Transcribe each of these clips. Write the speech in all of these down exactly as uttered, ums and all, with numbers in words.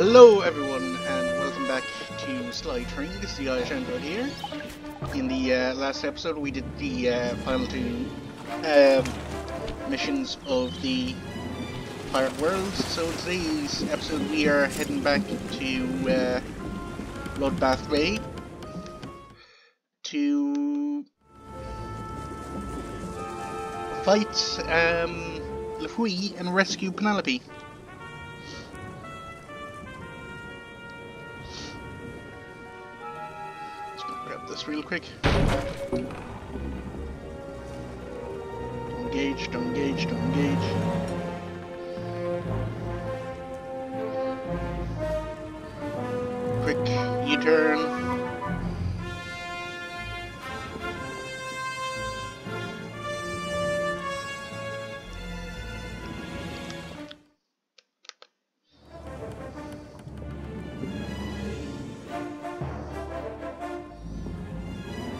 Hello everyone, and welcome back to Sly three. This is the Irish Android here. In the uh, last episode we did the uh, final two uh, missions of the Pirate Worlds, so today's episode we are heading back to uh, Bloodbath Bay to fight um, Lafouille and rescue Penelope. Real quick. Don't engage, don't engage, don't engage. Quick U-turn.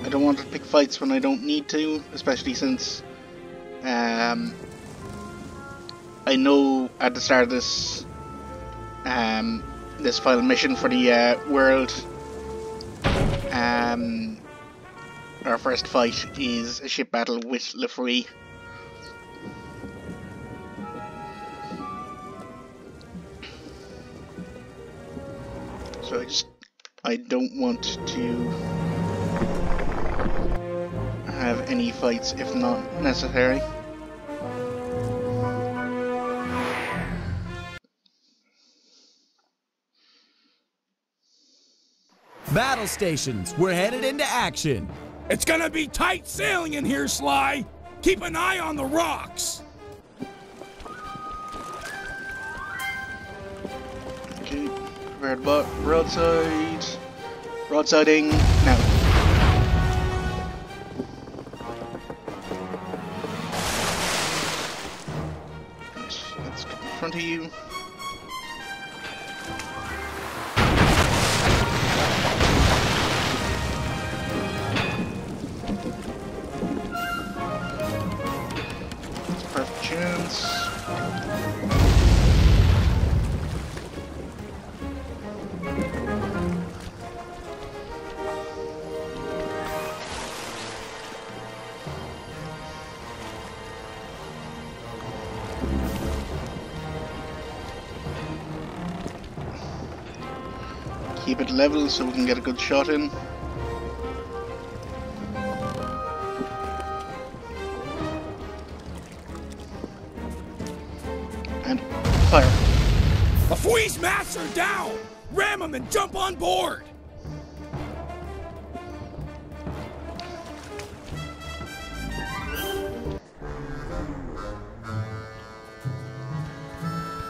I don't want to pick fights when I don't need to, especially since um, I know at the start of this um, this final mission for the uh, world, um, our first fight is a ship battle with Lafouille. So I just I don't want to have any fights if not necessary. Battle stations, we're headed into action. It's gonna be tight sailing in here, Sly. Keep an eye on the rocks. Okay, prepared broadside. Broadsiding now. To you. Perfect chance. Keep it level so we can get a good shot in. And fire. Lafouille's masts are down! Ram him and jump on board!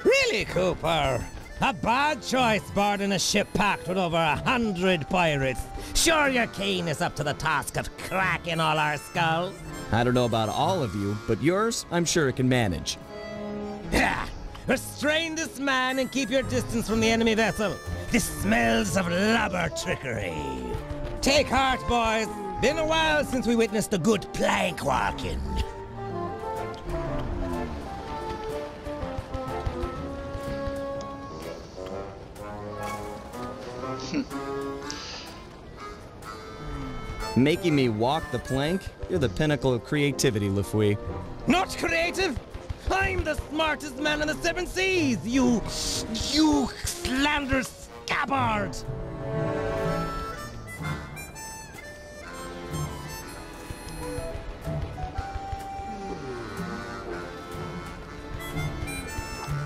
Really, Cooper? A bad choice boarding a ship packed with over a hundred pirates. Sure, your keen is up to the task of cracking all our skulls. I don't know about all of you, but yours, I'm sure it can manage. Yeah. Restrain this man and keep your distance from the enemy vessel. This smells of lubber trickery. Take heart, boys. Been a while since we witnessed a good plank walking. Making me walk the plank? You're the pinnacle of creativity, Lafouille. Not creative? I'm the smartest man in the Seven Seas, you... you slander scabbard!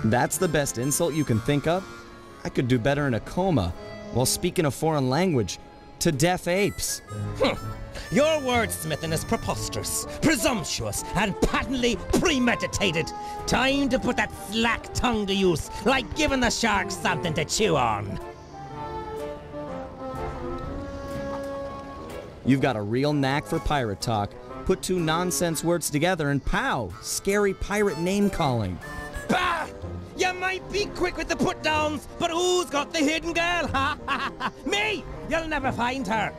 That's the best insult you can think of? I could do better in a coma, while speaking a foreign language to deaf apes. Hm. Your wordsmithing is preposterous, presumptuous, and patently premeditated. Time to put that slack tongue to use, like giving the sharks something to chew on. You've got a real knack for pirate talk. Put two nonsense words together and pow! Scary pirate name calling. Bah! You might be quick with the put-downs, but who's got the hidden girl? Ha ha ha! Me! You'll never find her!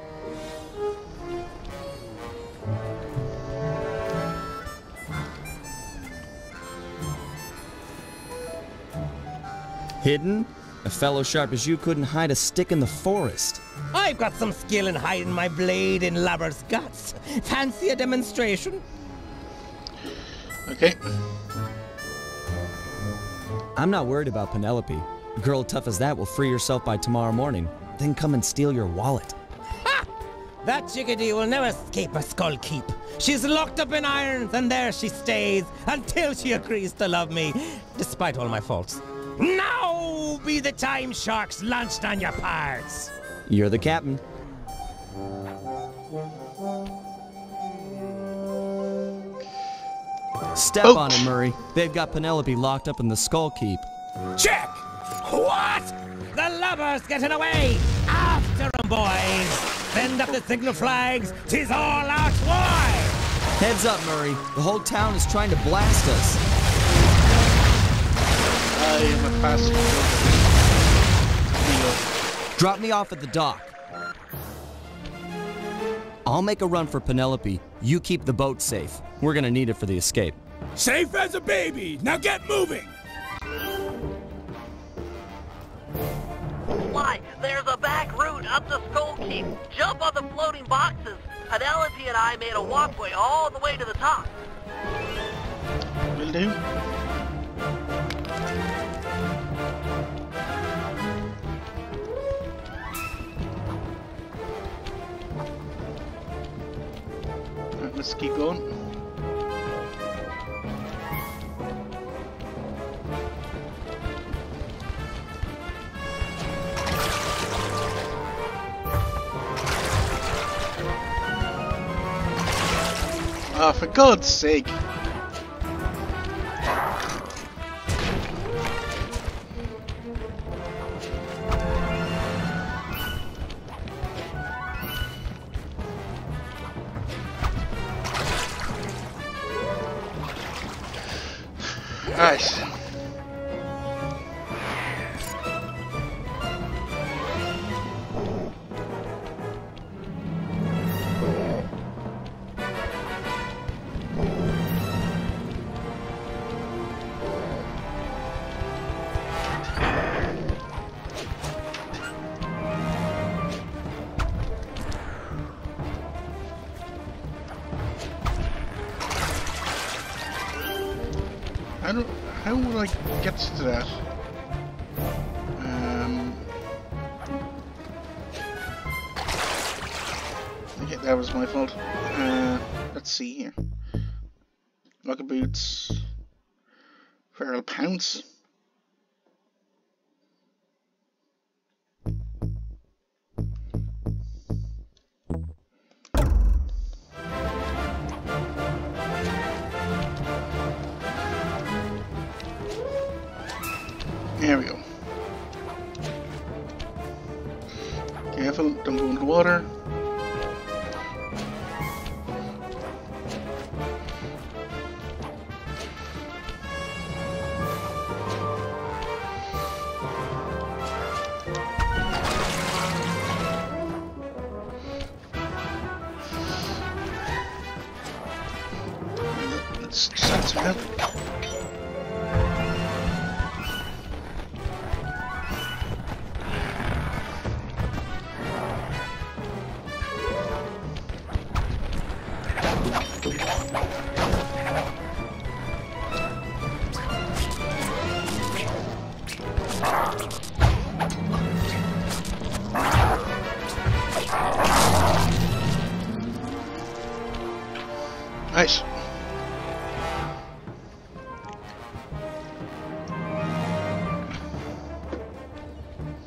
Hidden? A fellow sharp as you couldn't hide a stick in the forest. I've got some skill in hiding my blade in lubber's guts. Fancy a demonstration? Okay. I'm not worried about Penelope. A girl tough as that will free herself by tomorrow morning, then come and steal your wallet. Ha! That chickadee will never escape a Skull Keep. She's locked up in irons, and there she stays until she agrees to love me, despite all my faults. Now be the time sharks launched on your parts. You're the captain. Step oh. on it, Murray. They've got Penelope locked up in the Skull Keep. Check! What? The lubber's getting away! After 'em, boys! Bend up the signal flags, 'tis all out wide! Heads up, Murray. The whole town is trying to blast us. I am a passenger. Drop me off at the dock. I'll make a run for Penelope. You keep the boat safe. We're gonna need it for the escape. Safe as a baby! Now get moving! Why, there's a back route up the Skull Keep. Jump on the floating boxes. Penelope and I made a walkway all the way to the top. Will do. Right, let's keep going. Ah, oh, for God's sake! Nice. To that. Um, okay, that was my fault. Uh, let's see here. Locker boots. Feral pounce. There we go. Careful, don't go into water. Let's just have some help.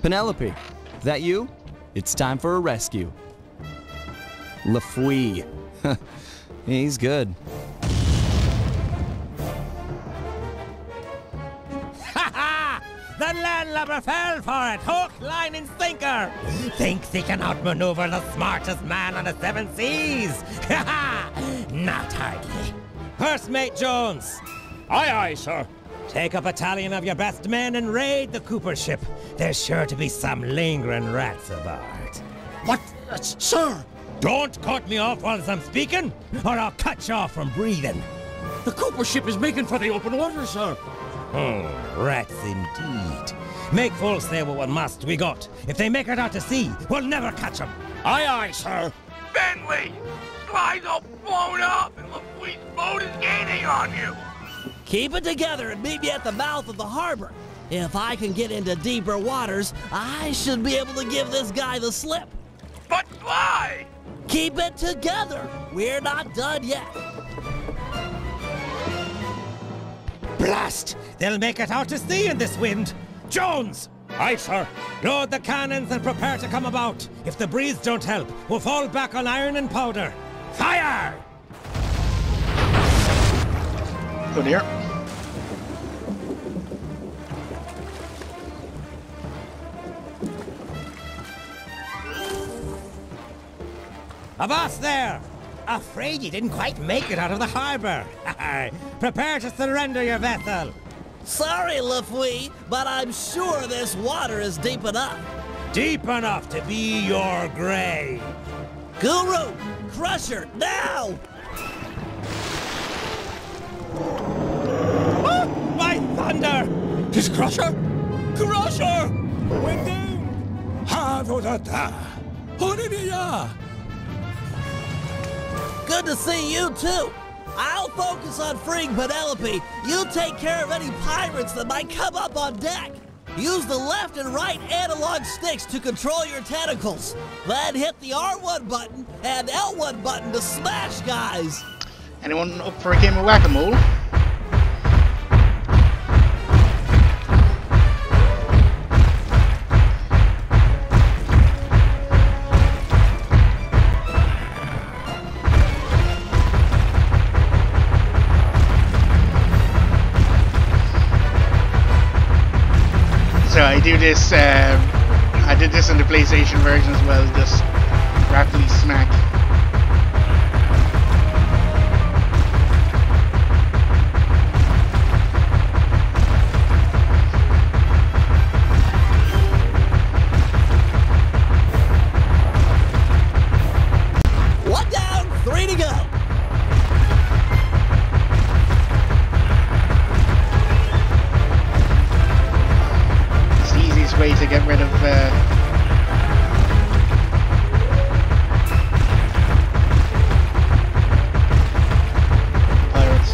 Penelope, that you? It's time for a rescue. Lafouille. He's good. Ha ha! The landlubber fell for it, hook, line, and sinker! Thinks he can outmaneuver the smartest man on the seven seas! Ha ha! Not hardly. First mate Jones! Aye aye, sir. Take a battalion of your best men and raid the Cooper ship. There's sure to be some lingering rats about. What? Uh, sir! Don't cut me off whilst I'm speaking, or I'll cut you off from breathing. The Cooper ship is making for the open water, sir. Hmm, rats indeed. Make full sail what must we got. If they make it out to sea, we'll never catch them. Aye, aye, sir. Bentley! Sly's all blown up and Lafouille's boat is gaining on you! Keep it together and meet me at the mouth of the harbor. If I can get into deeper waters, I should be able to give this guy the slip. But Sly! Keep it together! We're not done yet. Blast! They'll make it out to sea in this wind! Jones! Aye, sir. Load the cannons and prepare to come about. If the breeze don't help, we'll fall back on iron and powder. Fire! Go near. Avast there! Afraid you didn't quite make it out of the harbor. Prepare to surrender your vessel. Sorry, Lafouille, but I'm sure this water is deep enough. Deep enough to be your grave. Guru! Crusher, now! Ah, my thunder! Is Crusher? Crusher! We're doomed! Havodata! Olivia! Good to see you, too! I'll focus on freeing Penelope. You take care of any pirates that might come up on deck. Use the left and right analog sticks to control your tentacles. Then hit the R one button and L one button to smash guys. Anyone up for a game of whack-a-mole? I do this, uh, I did this in the PlayStation version as well, just rapidly smack. One down, three to go. Way to get rid of uh, pirates.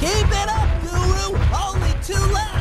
Keep it up, Guru! Only two left!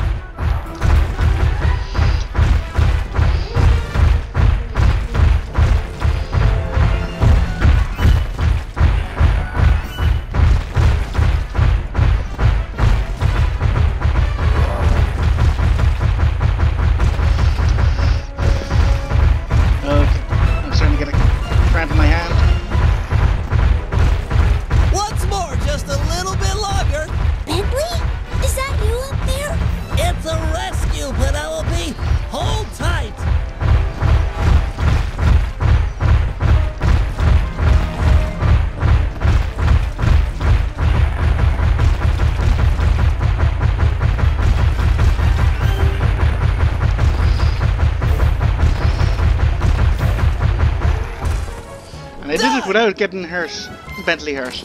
Without getting hurt, Bentley hurt.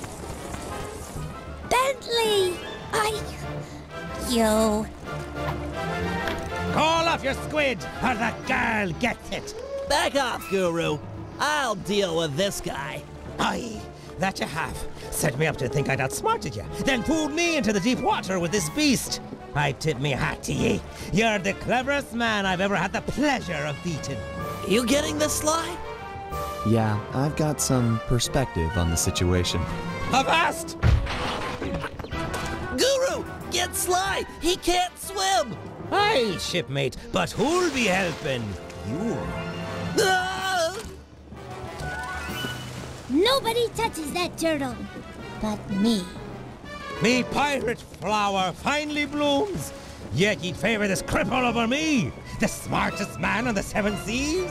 Bentley! I... You... Call off your squid, or the girl gets it! Back off, Guru. I'll deal with this guy. Aye, that you have. Set me up to think I'd outsmarted you, then pulled me into the deep water with this beast. I tip me hat to ye. You're the cleverest man I've ever had the pleasure of beating. You getting this, Sly? Yeah, I've got some perspective on the situation. Avast! Guru! Get Sly! He can't swim! Aye, shipmate, but who'll be helping? You. Ah! Nobody touches that turtle, but me. Me pirate flower finally blooms, yet ye'd favor this cripple over me, the smartest man on the seven seas?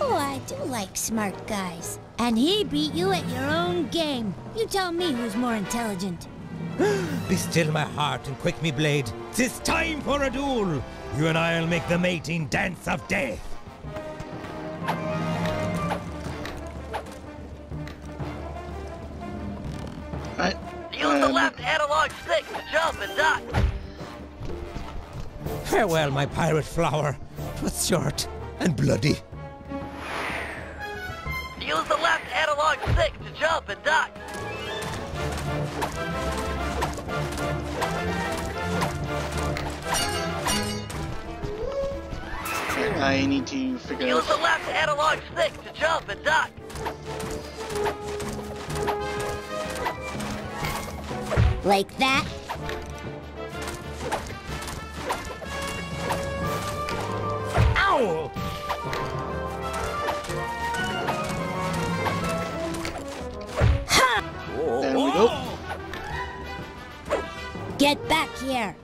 Oh, I do like smart guys. And he beat you at your own game. You tell me who's more intelligent. Be still, my heart, and quick me blade. 'Tis time for a duel. You and I'll make the mating dance of death. I, Use I, the left analog stick to jump and duck. Farewell, my pirate flower. 'Twas short and bloody. Use the left analog stick to jump and duck. I need to figure out. Use the left analog stick to jump and duck. Like that? Ow! Ha! There we go. Get back here.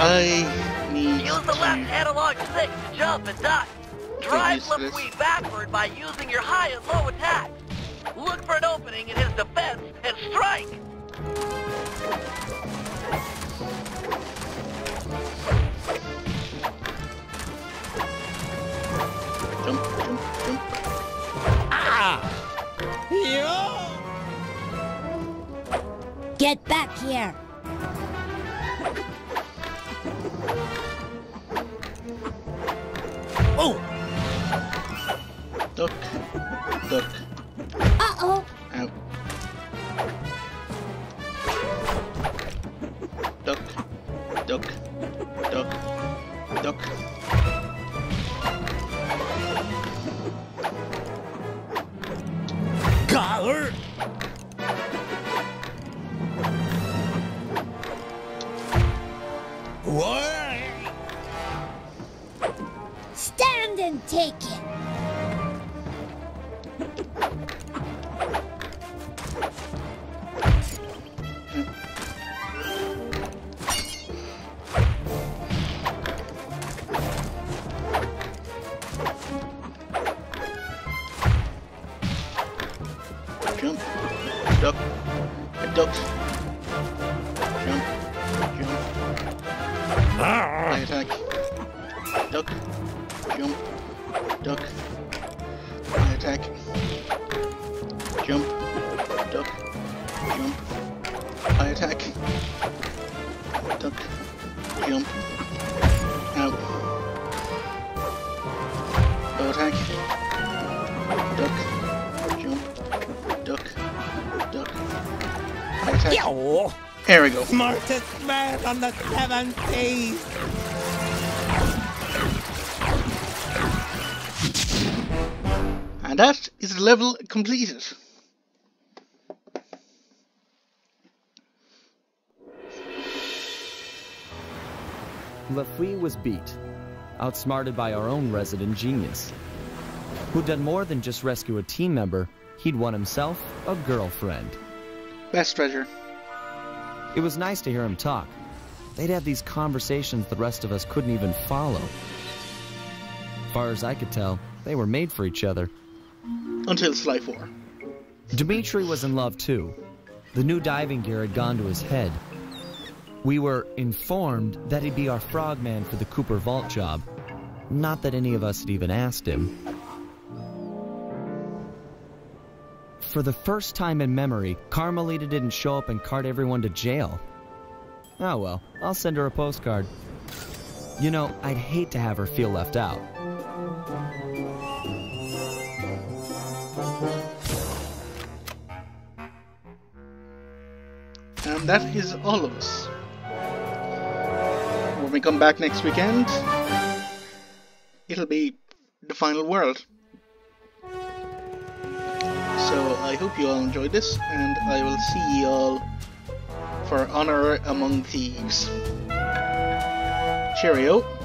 I need Use the left analog stick to jump and duck. Drive Lafouille backward by using your high and low attacks. Look for an opening in his defense and strike! Jump, jump, jump. Ah! Yo! Get back here! Oh! Duck. Duck. Uh-oh. Ow. Duck. Duck. Duck. Duck. Collar! What? And take it. Jump, duck, duck. Jump, jump. I attack. Duck, jump. Duck. I attack. Jump. Duck. Jump. I attack. Duck. Jump. Out. Go attack. Duck. Jump. Duck. Duck. I attack. Yow. Here we go. Smartest man on the seven seas. That is the level completed. Lafouille was beat, outsmarted by our own resident genius, who'd done more than just rescue a team member. He'd won himself a girlfriend. Best treasure. It was nice to hear him talk. They'd have these conversations the rest of us couldn't even follow. Far as I could tell, they were made for each other. Until Sly four. Dimitri was in love too. The new diving gear had gone to his head. We were informed that he'd be our frogman for the Cooper vault job. Not that any of us had even asked him. For the first time in memory, Carmelita didn't show up and cart everyone to jail. Oh well, I'll send her a postcard. You know, I'd hate to have her feel left out. And that is all of us. When we come back next weekend, it'll be the final world. So I hope you all enjoyed this, and I will see you all for Honour Among Thieves. Cheerio!